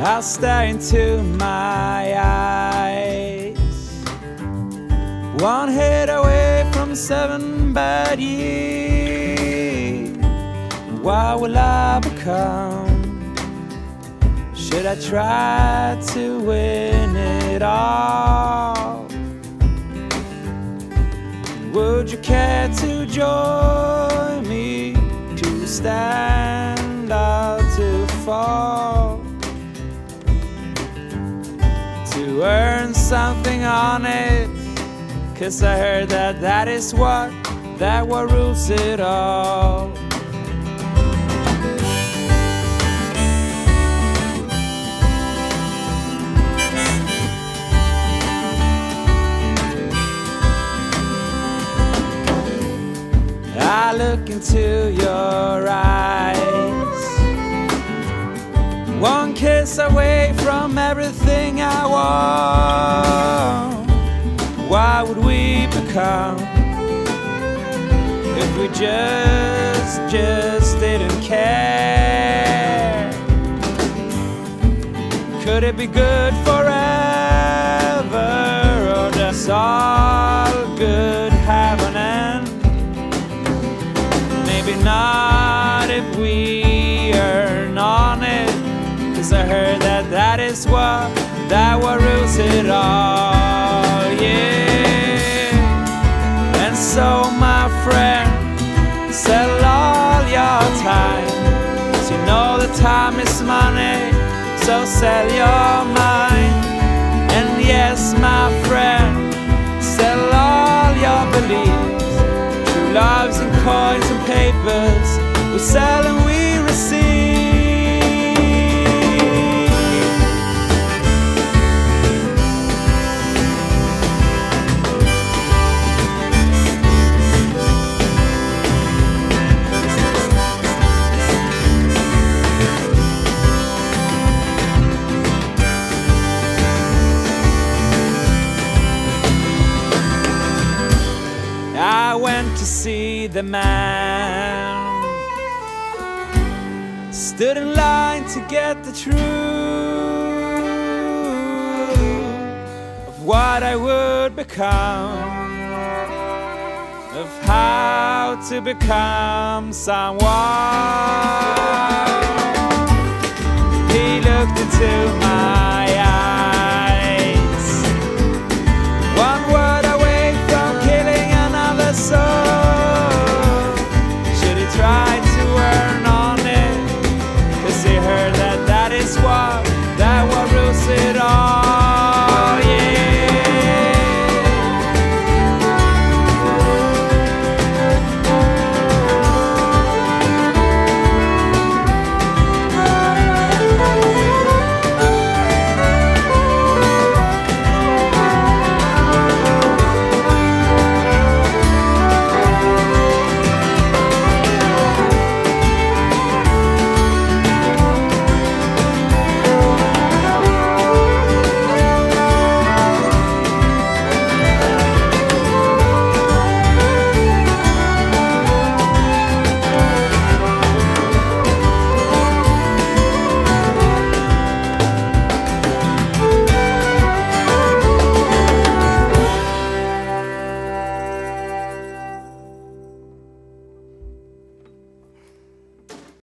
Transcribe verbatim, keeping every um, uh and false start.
I'll stare into my eyes. One hit away from seven bad years. What will I become? Should I try to win it all? Would you care to join me? To stand or to fall? To earn something on it, 'cause I heard that that is what, that what rules it all. I look into your eyes, one kiss away from everything I want. Why would we become if we just, just didn't care? Could it be good forever, or does all good have an end? Maybe not if we earn on it, 'cause I heard that that is what, that what rules it all, yeah. And so my friend, sell all your time, 'cause you know the time is money, so sell your mind. And yes, my friend, sell all your beliefs, true loves and coins and papers, we sell and we receive. I went to see the man, stood in line to get the truth of what I would become, of how to become someone. He looked into my